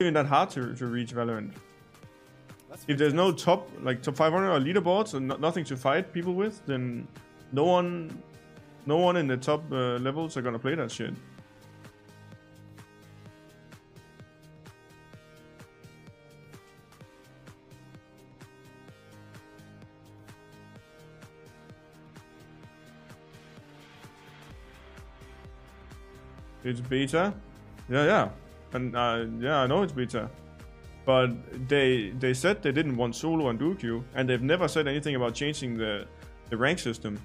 even that hard to reach Valorant. If there's no top 500 or leaderboards and nothing to fight people with, then no one in the top levels are gonna play that shit. It's beta, yeah, and yeah, I know it's beta, but they said they didn't want solo and duo queue, and they've never said anything about changing the rank system.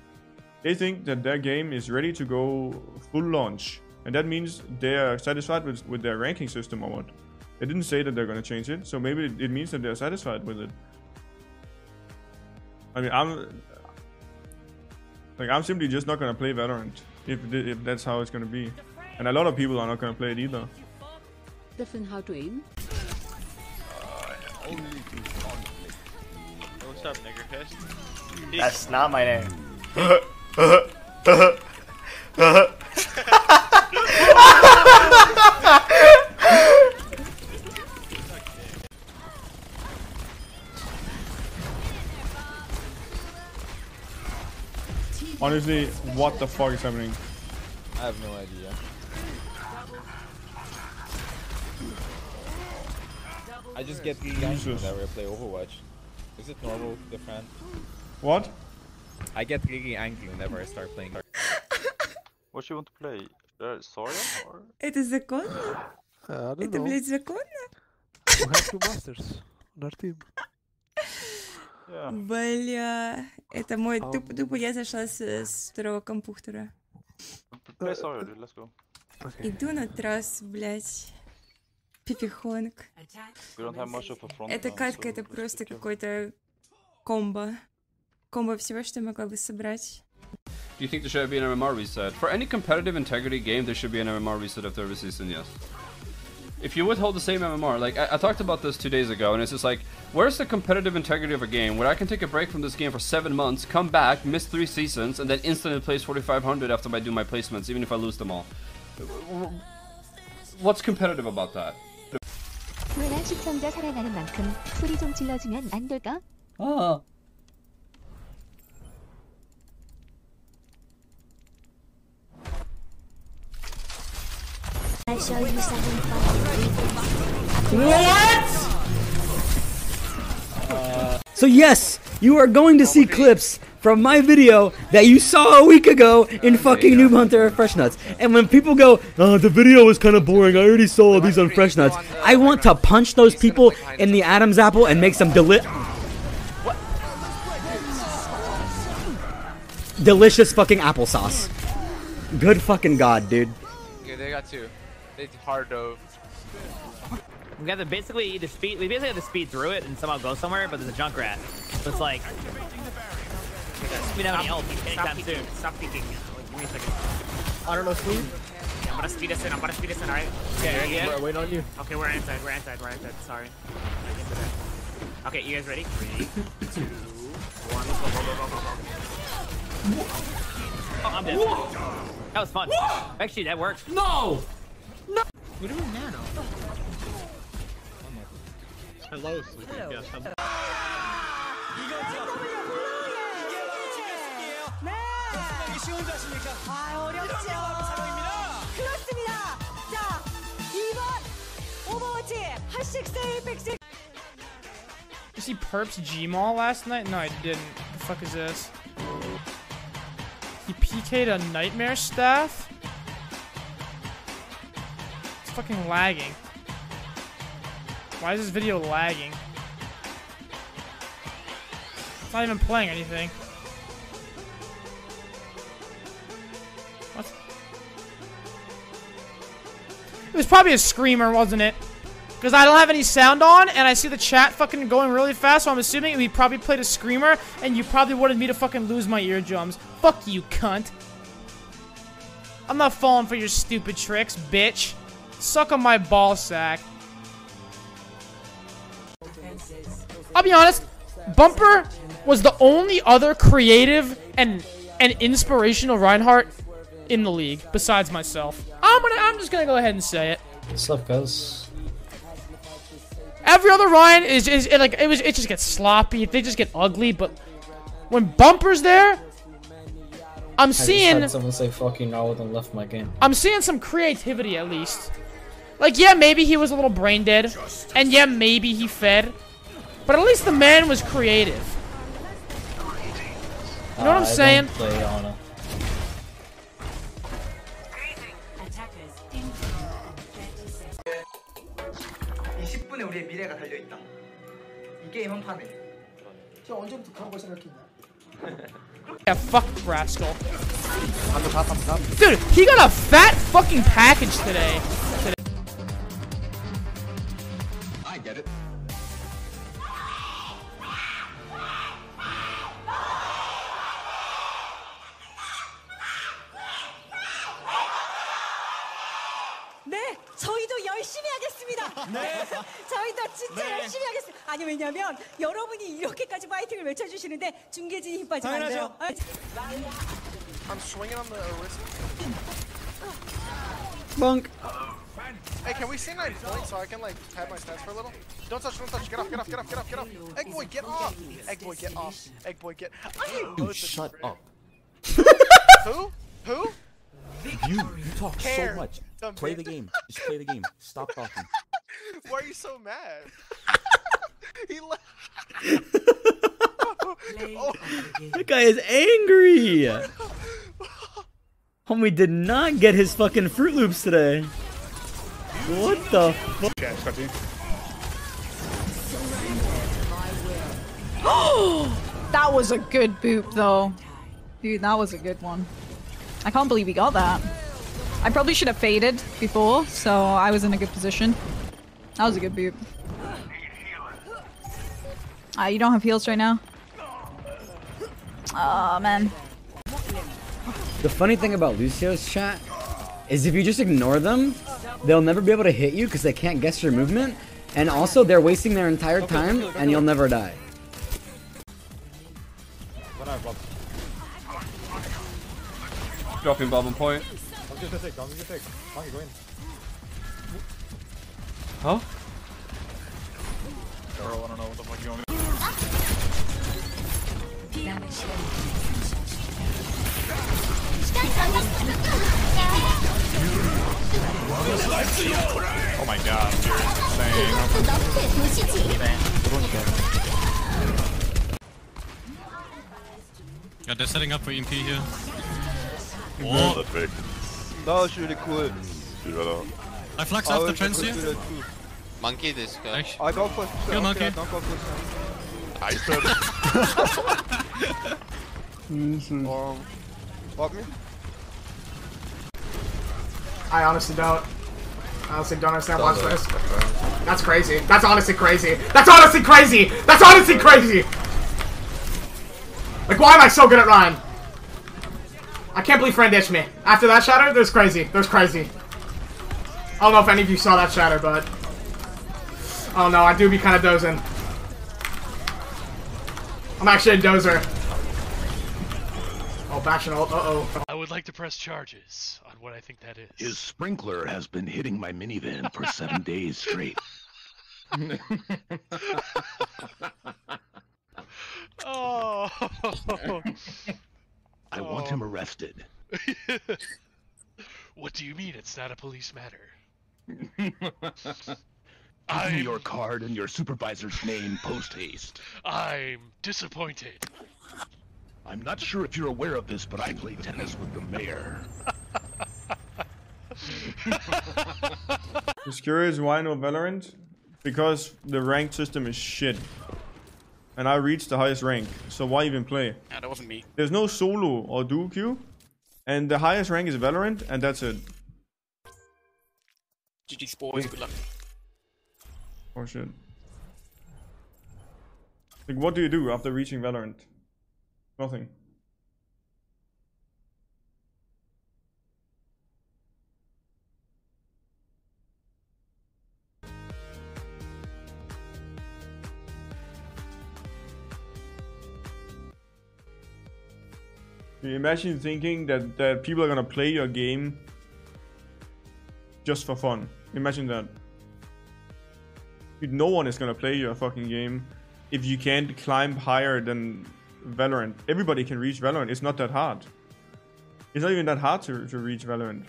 They think that their game is ready to go full launch, and that means they are satisfied with their ranking system or what. They didn't say that they're gonna change it, so maybe it means that they're satisfied with it. I mean, I'm simply just not gonna play Valorant if that's how it's gonna be. And a lot of people are not gonna play it either. Different how to aim. What's up, nigger fist? That's not my name. Honestly, what the fuck is happening? I have no idea. I just get these guys that we play Overwatch. Is it normal, different? What? I get really angry whenever I start playing. What you want to play? Zarya? Or? It is the corner. I don't know. It is the corner. We have two masters on our team. Yeah. Бля, это мой тупо я зашла с второго компьютера. Play Zarya, dude. Let's go. Иду на трасс, блять. Пипихонг. Эта катка это просто какой-то комбо. Комбо всего, что я могла бы собрать. Do you think there should be an MMR reset? For any competitive integrity game, there should be an MMR reset after every season, yes. If you withhold the same MMR, like I talked about this 2 days ago, and it's just like, where's the competitive integrity of a game where I can take a break from this game for 7 months, come back, miss 3 seasons, and then instantly place 4,500 after I do my placements, even if I lose them all? What's competitive about that? 왜나 시청자 사랑하는 만큼 소리 좀 질러주면 안 될까? 아. What? So yes, you are going to see clips from my video that you saw a week ago in fucking Noob Hunter Fresh Nuts. And when people go, oh, the video is kind of boring, I already saw all these on Fresh Nuts, I want to punch those people in the Adam's apple and make some delicious fucking applesauce. Good fucking god, dude. Okay, they got two. They hard dove. We got to basically the speed. We basically have to speed through it and somehow go somewhere, but there's a junk rat. So it's like. We don't have any ult. Stop peeking. Stop peeking. Like, give me a second. I don't know, Spoon. Yeah, I'm gonna speed us in. I'm gonna speed us in, alright? Okay, yeah, yeah. Wait on you. Okay, we're inside. We're inside. We're inside. Sorry. Okay, you guys ready? 3, 2, 1. Let's go, go, go, go, go. Oh, I'm dead. Whoa. That was fun. Whoa. Actually, that worked. No! No! We're doing nano. Hello, sleepy. You see Perps G-Mall last night? No, I didn't. What the fuck is this? He PK'd a nightmare staff? It's fucking lagging. Why is this video lagging? It's not even playing anything. What? It was probably a screamer, wasn't it? Because I don't have any sound on, and I see the chat fucking going really fast, so I'm assuming we probably played a screamer, and you probably wanted me to fucking lose my eardrums. Fuck you, cunt. I'm not falling for your stupid tricks, bitch. Suck on my ball sack. I'll be honest, Bumper was the only other creative and inspirational Reinhardt in the league besides myself. I'm just gonna go ahead and say it. What's up, guys? every other Ryan is it, like, it just gets sloppy. They just get ugly. But when Bumper's there, I'm seeing. I just had someone say "fuck you" now and left my game. I'm seeing some creativity at least. Like, yeah, maybe he was a little brain dead, and yeah, maybe he fed, but at least the man was creative. You know what I'm saying? Yeah, fuck Rascal. Dude, he got a fat fucking package today. I get it. 네. 저희도 진짜 네. 열심히 하겠습니다. 아니 왜냐면 여러분이 이렇게까지 파이팅을 외쳐 주시는데 중계진이 힘 빠지면 안 돼요. I'm swinging on the wrist. Monk. Hey, can we see my point so I can like have my stats for a little? Don't touch, get off, get off, get off, get off, get off. Egg boy, get off. Egg boy, get off. Egg boy, get. You shut up. Who? Who? You talk so much. Play the game. Just play the game. Stop talking. Why are you so mad? He laughed. Oh. That guy is angry. Homie did not get his fucking Fruit Loops today. What the fuck? Oh, that was a good boop though. Dude, that was a good one. I can't believe he got that. I probably should have faded before, so I was in a good position. That was a good boop. You don't have heals right now? Oh, man. The funny thing about Lucio's chat is if you just ignore them, they'll never be able to hit you because they can't guess your movement. And also, they're wasting their entire time, and you'll never die. Dropping bomb on point. Huh? Girl, I don't know what the fuck you want me to do. Oh my god, you're insane. Yeah, they're setting up for EMP here. Oh, that's big. That was really cool. I flex off the trends here. Monkey this guy. I go first. Kill monkey. I said it. Fuck me. I honestly don't. I honestly don't understand what's this. That's crazy. That's honestly crazy. That's honestly crazy. That's honestly crazy. Like, why am I so good at Ryan? I can't believe friend ditched me. After that shatter, there's crazy. There's crazy. I don't know if any of you saw that shatter, but... Oh no, I do be kind of dozing. I'm actually a dozer. Oh, Bastion ult, uh-oh. I would like to press charges on what I think that is. His sprinkler has been hitting my minivan for 7 days straight. Oh. I want him arrested. What do you mean it's not a police matter? Give me your card and your supervisor's name post-haste. I'm disappointed. I'm not sure if you're aware of this, but I play tennis with the mayor. Just curious why no Valorant? Because the ranked system is shit. And I reached the highest rank, so why even play? Nah, that wasn't me. There's no solo or duo queue, and the highest rank is Valorant, and that's it. GG's boys, good luck. Oh shit. Like, what do you do after reaching Valorant? Nothing. Imagine thinking that people are gonna play your game just for fun. Imagine that. Dude, no one is gonna play your fucking game if you can't climb higher than Valorant. Everybody can reach Valorant. It's not that hard. It's not even that hard to reach Valorant.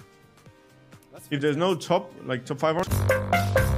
If there's no top, like top 500.